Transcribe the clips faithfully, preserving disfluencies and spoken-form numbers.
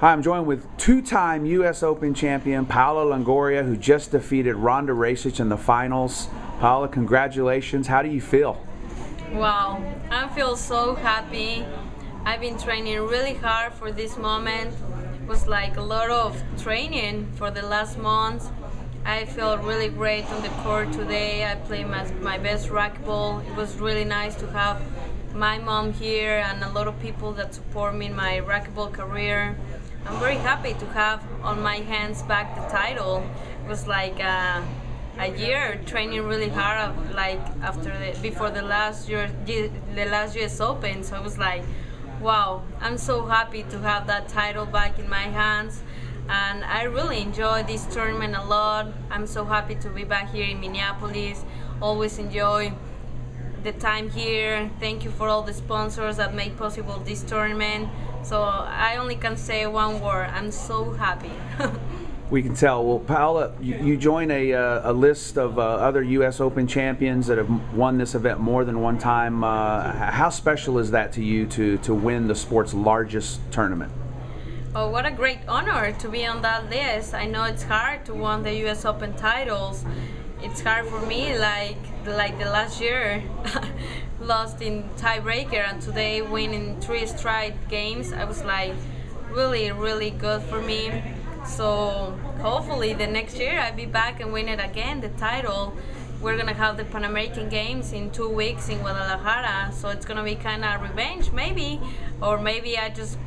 Hi, I'm joined with two-time U S Open champion Paola Longoria, who just defeated Rhonda Rajsich in the finals. Paola, congratulations. How do you feel? Wow, I feel so happy. I've been training really hard for this moment. It was like a lot of training for the last month. I feel really great on the court today. I played my, my best racquetball. It was really nice to have my mom here and a lot of people that support me in my racquetball career. I'm very happy to have on my hands back the title. It was like a, a year training really hard, like after the, before the last year, the last U S Open. So I was like, wow! I'm so happy to have that title back in my hands, and I really enjoy this tournament a lot. I'm so happy to be back here in Minneapolis. Always enjoy the time here. Thank you for all the sponsors that made possible this tournament. So I only can say one word: I'm so happy. We can tell. Well, Paola, you, you join a, uh, a list of uh, other U S Open champions that have won this event more than one time. Uh, how special is that to you to, to win the sport's largest tournament? Oh, what a great honor to be on that list. I know it's hard to win the U S Open titles. It's hard for me, like, like the last year, lost in tiebreaker, and today winning three straight games. I was like, really, really good for me. So hopefully the next year I'll be back and win it again, the title. We're gonna have the Pan American Games in two weeks in Guadalajara, so it's gonna be kind of revenge maybe, or maybe I just,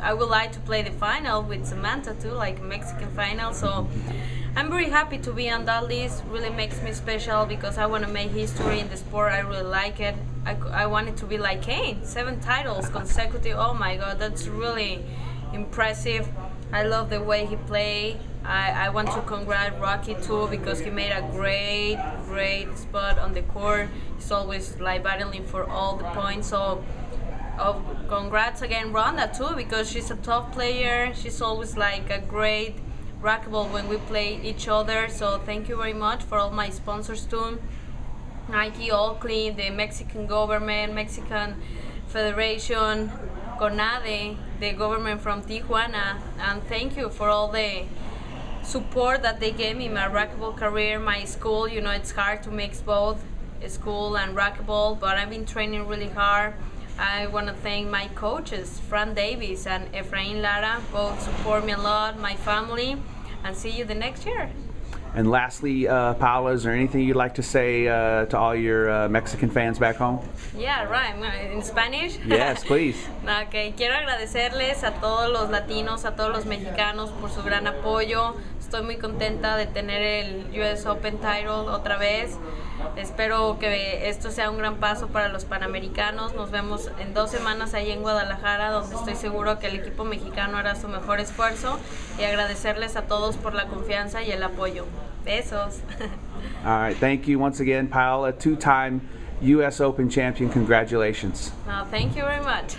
I would like to play the final with Samantha too, like Mexican final. So I'm very happy to be on that list. Really makes me special because I wanna make history in the sport. I really like it. I, I want it to be like Kane, seven titles consecutive. Oh my God, that's really impressive. I love the way he played. I, I want to congratulate Rocky too, because he made a great, great spot on the court. He's always like battling for all the points. So oh, congrats again Rhonda too, because she's a top player. She's always like a great racquetball when we play each other. So thank you very much for all my sponsors too. Nike, Oakley, the Mexican government, Mexican Federation, Conade, the government from Tijuana, and thank you for all the support that they gave me in my racquetball career, my school. You know, it's hard to mix both school and racquetball, but I've been training really hard. I want to thank my coaches, Fran Davies and Efraín Lara, both support me a lot, my family, and see you the next year. And lastly, uh, Paola, is there anything you'd like to say uh, to all your uh, Mexican fans back home? Yeah, right. In Spanish? Yes, please. Okay. Quiero agradecerles a todos los latinos, a todos los mexicanos por su gran apoyo. Estoy muy contenta de tener el U S Open title otra vez. Espero que esto sea un gran paso para los panamericanos. Nos vemos en dos semanas ahí en Guadalajara, donde estoy seguro que el equipo mexicano hará su mejor esfuerzo, y agradecerles a todos por la confianza y el apoyo. Besos. All right, thank you once again, Paola, two-time U S Open champion. Congratulations. Oh, thank you very much.